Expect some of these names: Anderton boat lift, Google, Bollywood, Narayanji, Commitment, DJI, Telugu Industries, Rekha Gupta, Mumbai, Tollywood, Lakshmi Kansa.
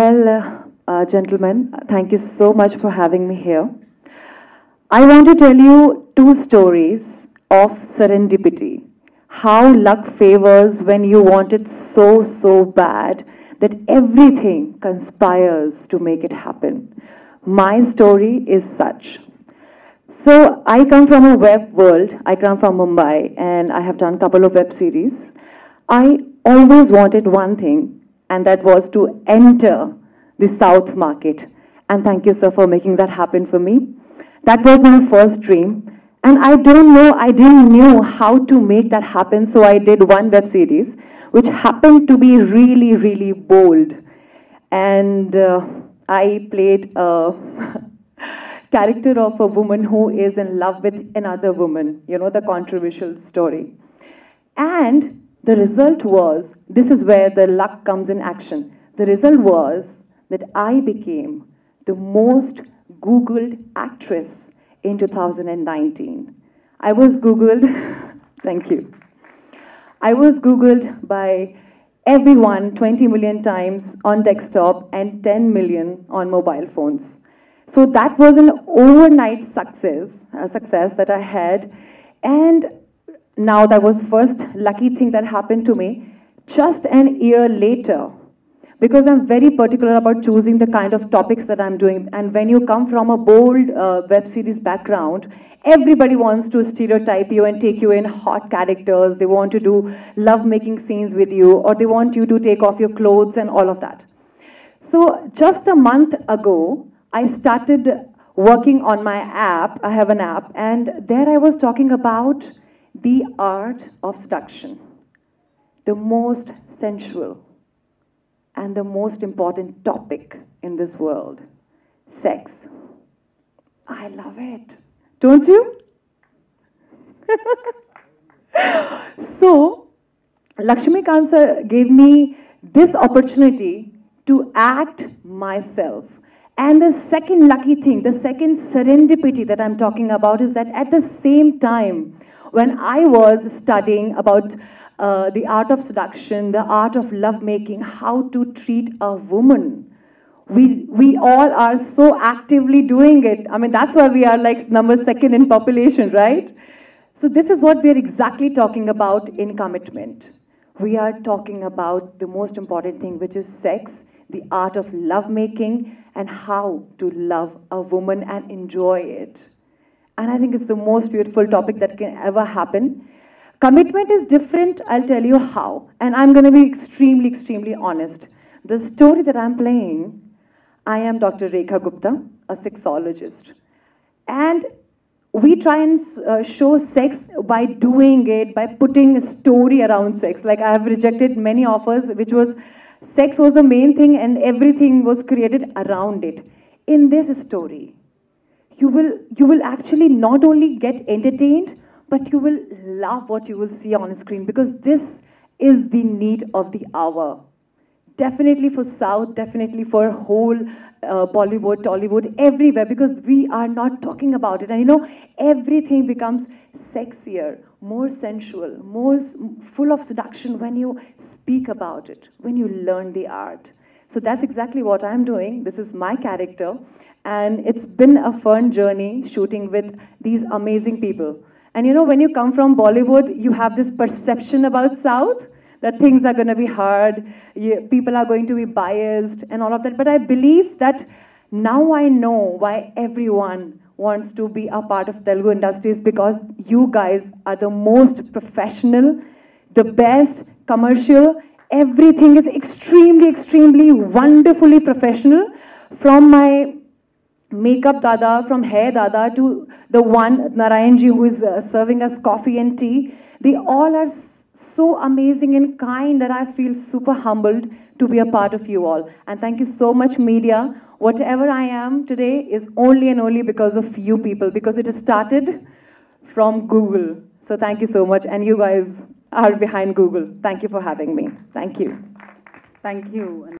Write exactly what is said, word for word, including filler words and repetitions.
Well, uh, gentlemen, thank you so much for having me here. I want to tell you two stories of serendipity. How luck favors when you want it so, so bad that everything conspires to make it happen. My story is such. So I come from a web world. I come from Mumbai and I have done a couple of web series. I always wanted one thing, and that was to enter the South market. And thank you, sir, for making that happen for me. That was my first dream. And I don't know, I didn't know how to make that happen, so I did one web series, which happened to be really, really bold. And uh, I played a character of a woman who is in love with another woman, you know, the controversial story. And the result was, this is where the luck comes in action. The result was that I became the most Googled actress in two thousand nineteen. I was Googled, thank you. I was Googled by everyone twenty million times on desktop and ten million on mobile phones. So that was an overnight success, a success that I had. And now that was first lucky thing that happened to me. Just an year later, because I'm very particular about choosing the kind of topics that I'm doing, and when you come from a bold uh, web series background, everybody wants to stereotype you and take you in hot characters. They want to do love-making scenes with you, or they want you to take off your clothes and all of that. So just a month ago, I started working on my app. I have an app, and there I was talking about the art of seduction, the most sensual and the most important topic in this world, sex. I love it, don't you? So, Lakshmi Kansa gave me this opportunity to act myself. And the second lucky thing, the second serendipity that I'm talking about is that at the same time, when I was studying about uh, the art of seduction, the art of lovemaking, how to treat a woman, we, we all are so actively doing it. I mean, that's why we are like number second in population, right? So this is what we are exactly talking about in Commitment. We are talking about the most important thing, which is sex, the art of lovemaking, and how to love a woman and enjoy it. And I think it's the most beautiful topic that can ever happen. Commitment is different, I'll tell you how. And I'm going to be extremely, extremely honest. The story that I'm playing, I am Doctor Rekha Gupta, a sexologist. And we try and uh, show sex by doing it, by putting a story around sex. Like I have rejected many offers, which was sex was the main thing and everything was created around it. In this story, You will, you will actually not only get entertained, but you will love what you will see on screen, because this is the need of the hour. Definitely for South, definitely for whole uh, Bollywood, Tollywood, everywhere, because we are not talking about it. And you know, everything becomes sexier, more sensual, more full of seduction when you speak about it, when you learn the art. So that's exactly what I'm doing. This is my character. And it's been a fun journey shooting with these amazing people. And you know, when you come from Bollywood, you have this perception about South, that things are going to be hard, you, people are going to be biased and all of that. But I believe that now I know why everyone wants to be a part of Telugu Industries, because you guys are the most professional, the best, commercial. Everything is extremely, extremely wonderfully professional, from my makeup dada, from hair dada to the one Narayanji who is uh, serving us coffee and tea. They all are so amazing and kind that I feel super humbled to be a part of you all. And thank you so much, media. Whatever I am today is only and only because of you people, because it started from Google. So thank you so much, and you guys are behind Google. Thank you for having me. Thank you. Thank you.